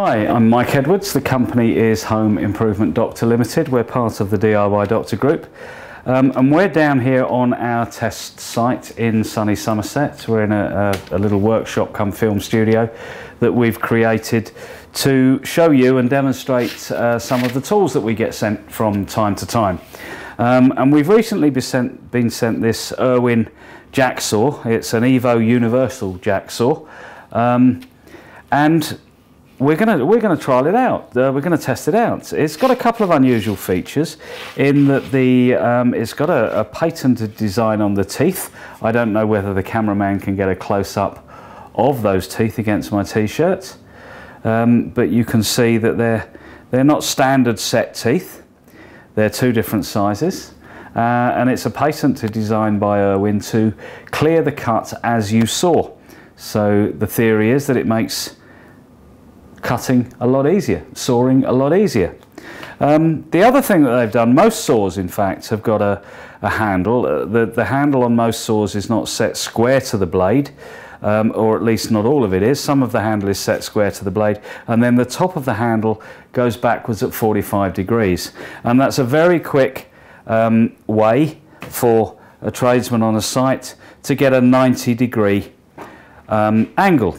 Hi, I'm Mike Edwards. The company is Home Improvement Doctor Limited. We're part of the DIY Doctor Group. And we're down here on our test site in sunny Somerset. We're in a little workshop come film studio that we've created to show you and demonstrate some of the tools that we get sent from time to time. And we've recently been sent this Irwin jacksaw. It's an Evo Universal jacksaw. And we're going to trial it out. We're going to test it out. It's got a couple of unusual features in that the it's got a patented design on the teeth. I don't know whether the cameraman can get a close-up of those teeth against my t-shirt, but you can see that they're not standard set teeth. They're two different sizes, and it's a patented design by Irwin to clear the cut as you saw. So the theory is that it makes cutting a lot easier, sawing a lot easier. The other thing that they've done, most saws in fact have got a handle. The handle on most saws is not set square to the blade, or at least not all of it is. Some of the handle is set square to the blade, and then the top of the handle goes backwards at 45 degrees. And that's a very quick way for a tradesman on a site to get a 90-degree angle.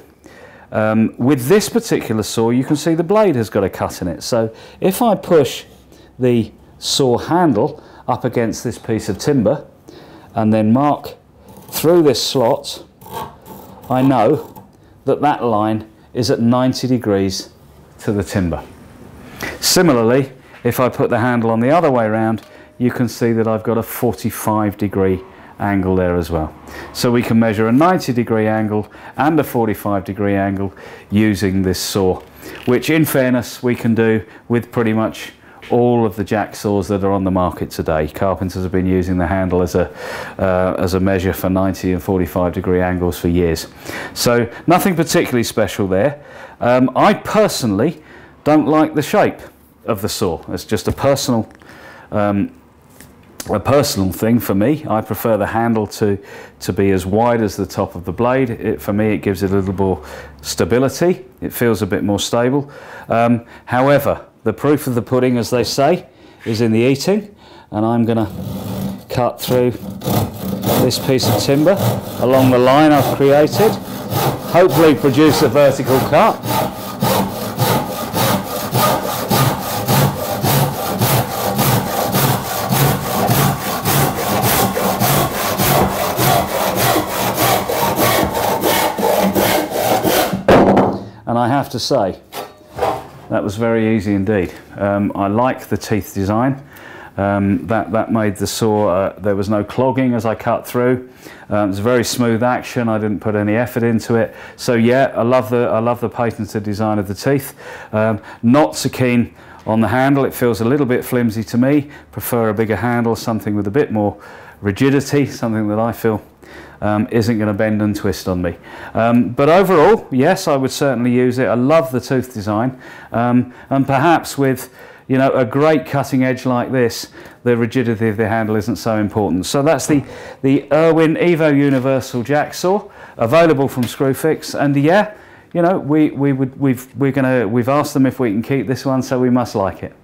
With this particular saw, you can see the blade has got a cut in it. So if I push the saw handle up against this piece of timber and then mark through this slot, I know that that line is at 90 degrees to the timber. Similarly, if I put the handle on the other way around, you can see that I've got a 45-degree angle there as well. So we can measure a 90-degree angle and a 45-degree angle using this saw, which in fairness we can do with pretty much all of the jacksaws that are on the market today. Carpenters have been using the handle as a measure for 90 and 45-degree angles for years. So nothing particularly special there. I personally don't like the shape of the saw. It's just a personal thing for me. I prefer the handle to be as wide as the top of the blade. For me, it gives it a little more stability. It feels a bit more stable. However, the proof of the pudding, as they say, is in the eating. And I'm going to cut through this piece of timber along the line I've created, hopefully produce a vertical cut. And I have to say, that was very easy indeed. I like the teeth design. That made the saw, there was no clogging as I cut through. It was a very smooth action. I didn't put any effort into it. So yeah, I love the patented design of the teeth. Not so keen on the handle. It feels a little bit flimsy to me. Prefer a bigger handle, something with a bit more rigidity, something that I feel isn't going to bend and twist on me. But overall, yes, I would certainly use it. I love the tooth design, and perhaps with, you know, a great cutting edge like this, the rigidity of the handle isn't so important. So that's the Irwin Evo Universal jacksaw, available from Screwfix. And yeah, you know, we've asked them if we can keep this one, so we must like it.